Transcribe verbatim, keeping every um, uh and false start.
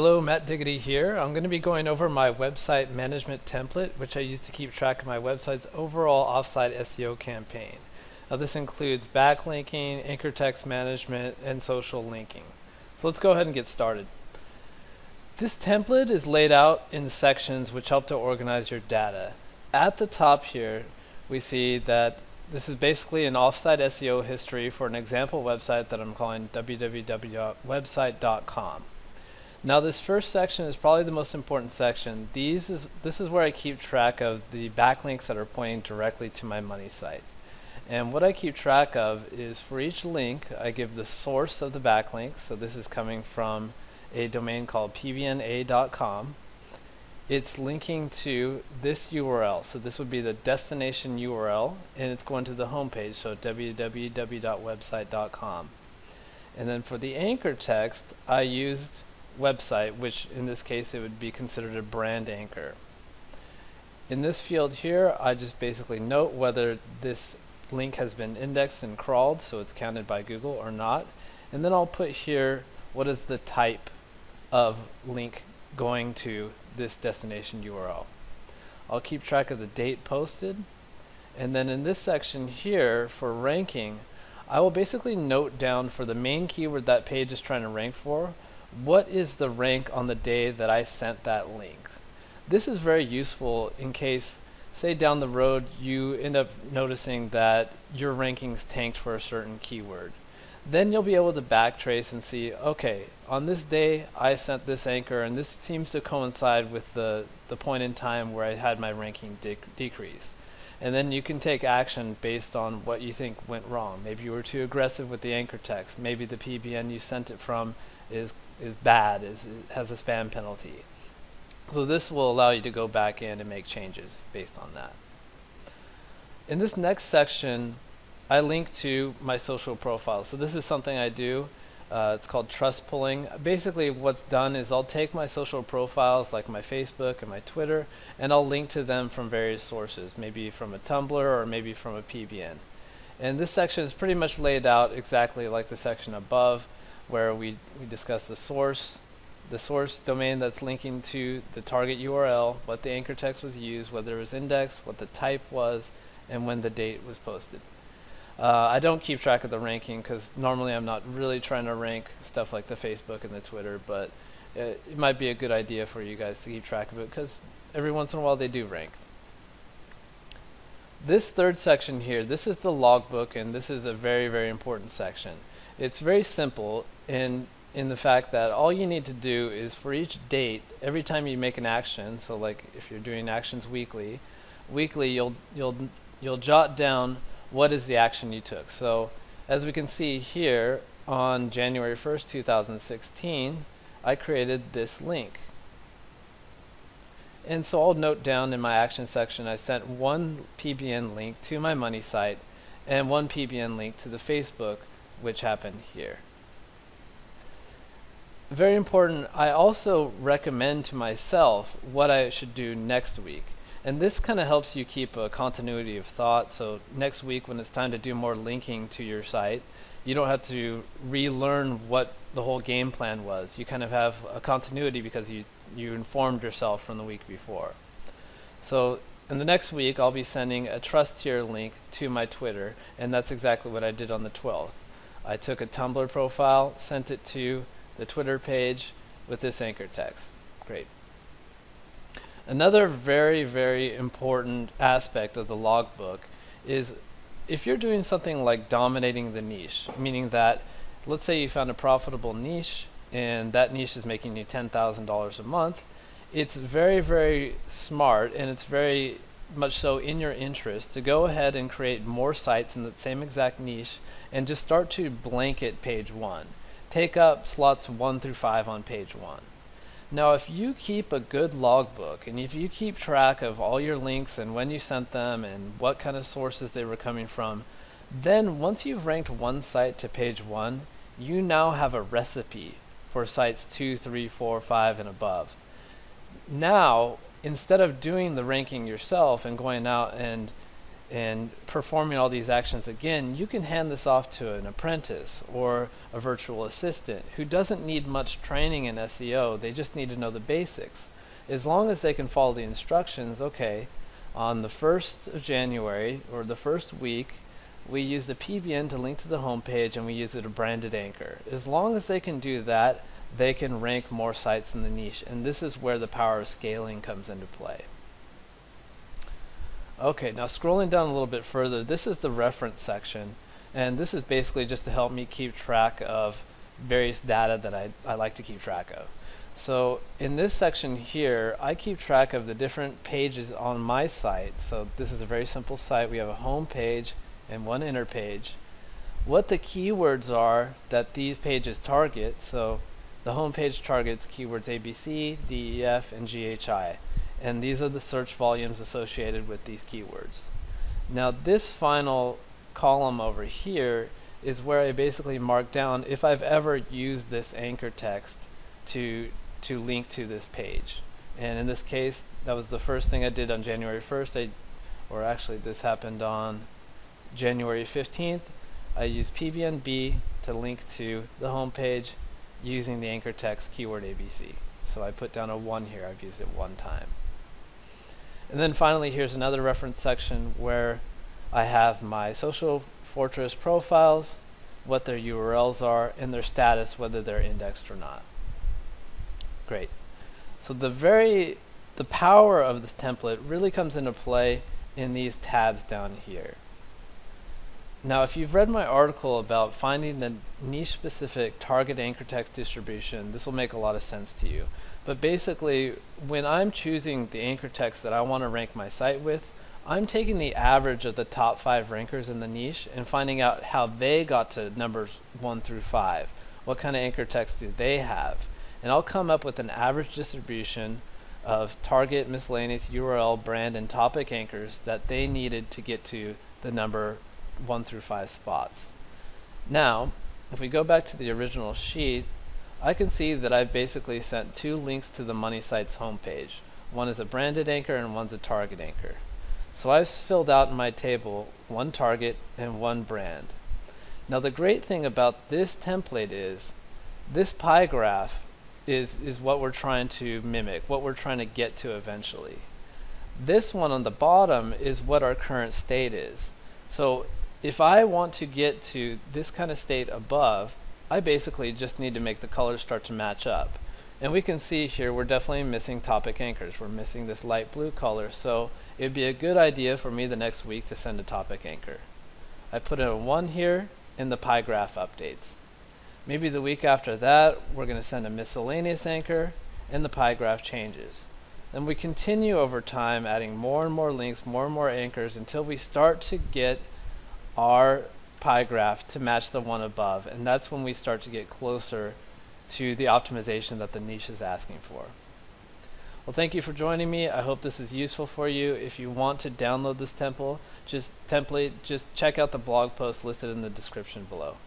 Hello, Matt Diggity here. I'm going to be going over my website management template, which I use to keep track of my website's overall offsite S E O campaign. Now this includes backlinking, anchor text management, and social linking. So let's go ahead and get started. This template is laid out in sections which help to organize your data. At the top here, we see that this is basically an offsite S E O history for an example website that I'm calling w w w dot website dot com. Now this first section is probably the most important section. These is, this is where I keep track of the backlinks that are pointing directly to my money site. And what I keep track of is for each link I give the source of the backlink. So this is coming from a domain called p b n a dot com. It's linking to this U R L. So this would be the destination U R L, and it's going to the home page, so w w w dot website dot com. And then for the anchor text, I used website, which in this case it would be considered a brand anchor. In this field here, I just basically note whether this link has been indexed and crawled, so it's counted by Google or not, and then I'll put here what is the type of link going to this destination U R L. I'll keep track of the date posted, and then in this section here for ranking, I will basically note down for the main keyword that page is trying to rank for, what is the rank on the day that I sent that link. This is very useful in case, say down the road, you end up noticing that your rankings tanked for a certain keyword. Then you'll be able to backtrace and see, okay, on this day I sent this anchor, and this seems to coincide with the, the point in time where I had my ranking de decrease. And then you can take action based on what you think went wrong. Maybe you were too aggressive with the anchor text. Maybe the P B N you sent it from is is bad, is, has a spam penalty. So this will allow you to go back in and make changes based on that. In this next section, I link to my social profile. So this is something I do. Uh, it's called trust pulling. Basically what's done is I'll take my social profiles like my Facebook and my Twitter, and I'll link to them from various sources, maybe from a Tumblr or maybe from a P B N. And this section is pretty much laid out exactly like the section above, where we, we discuss the source, the source domain that's linking to the target U R L, what the anchor text was used, whether it was indexed, what the type was, and when the date was posted. Uh, I don't keep track of the ranking because normally I'm not really trying to rank stuff like the Facebook and the Twitter, but it, it might be a good idea for you guys to keep track of it because every once in a while they do rank. This third section here, this is the logbook, and this is a very, very important section. It's very simple in, in the fact that all you need to do is for each date, every time you make an action, so like if you're doing actions weekly, weekly you'll, you'll, you'll jot down what is the action you took. So as we can see here, on January first two thousand sixteen, I created this link. And so I'll note down in my action section I sent one P B N link to my money site and one P B N link to the Facebook, which happened here. Very important, I also recommend to myself what I should do next week. And this kind of helps you keep a continuity of thought, so next week when it's time to do more linking to your site, you don't have to relearn what the whole game plan was. You kind of have a continuity because you, you informed yourself from the week before. So in the next week I'll be sending a trust tier link to my Twitter, and that's exactly what I did on the twelfth. I took a Tumblr profile, sent it to the Twitter page with this anchor text. Great. Another very, very important aspect of the logbook is if you're doing something like dominating the niche, meaning that let's say you found a profitable niche and that niche is making you ten thousand dollars a month, it's very, very smart, and it's very much so in your interest to go ahead and create more sites in that same exact niche and just start to blanket page one. Take up slots one through five on page one. Now if you keep a good logbook and if you keep track of all your links and when you sent them and what kind of sources they were coming from, then once you've ranked one site to page one, you now have a recipe for sites two, three, four, five, and above. Now instead of doing the ranking yourself and going out and and performing all these actions again, you can hand this off to an apprentice or a virtual assistant who doesn't need much training in S E O. They just need to know the basics. As long as they can follow the instructions, okay, on the first of January or the first week, we use the P B N to link to the home page and we use it a branded anchor. As long as they can do that, they can rank more sites in the niche, and this is where the power of scaling comes into play. Okay, now scrolling down a little bit further, this is the reference section, and this is basically just to help me keep track of various data that I, I like to keep track of. So in this section here, I keep track of the different pages on my site. So this is a very simple site. We have a home page and one inner page. What the keywords are that these pages target. So the home page targets keywords A B C, D E F, and G H I. And these are the search volumes associated with these keywords. Now this final column over here is where I basically mark down if I've ever used this anchor text to to link to this page. And in this case, that was the first thing I did on January first, I, or actually this happened on January fifteenth. I used P B N B to link to the home page using the anchor text keyword A B C. So I put down a one here, I've used it one time. And then finally, here's another reference section where I have my Social Fortress profiles, what their U R Ls are, and their status, whether they're indexed or not. Great. So the very the power of this template really comes into play in these tabs down here. Now, if you've read my article about finding the niche specific target anchor text distribution, this will make a lot of sense to you. But basically, when I'm choosing the anchor text that I want to rank my site with, I'm taking the average of the top five rankers in the niche and finding out how they got to numbers one through five. What kind of anchor text do they have? And I'll come up with an average distribution of target, miscellaneous, U R L, brand, and topic anchors that they needed to get to the number one through five spots. Now, if we go back to the original sheet, I can see that I've basically sent two links to the Money Site's homepage. One is a branded anchor and one's a target anchor. So I've filled out in my table one target and one brand. Now the great thing about this template is this pie graph Is, is what we're trying to mimic, what we're trying to get to eventually. This one on the bottom is what our current state is. So if I want to get to this kind of state above, I basically just need to make the colors start to match up. And we can see here we're definitely missing topic anchors. We're missing this light blue color, so it'd be a good idea for me the next week to send a topic anchor. I put in a one here and the pie graph updates. Maybe the week after that, we're going to send a miscellaneous anchor, and the pie graph changes. Then we continue over time, adding more and more links, more and more anchors, until we start to get our pie graph to match the one above. And that's when we start to get closer to the optimization that the niche is asking for. Well, thank you for joining me. I hope this is useful for you. If you want to download this template, just, template, just check out the blog post listed in the description below.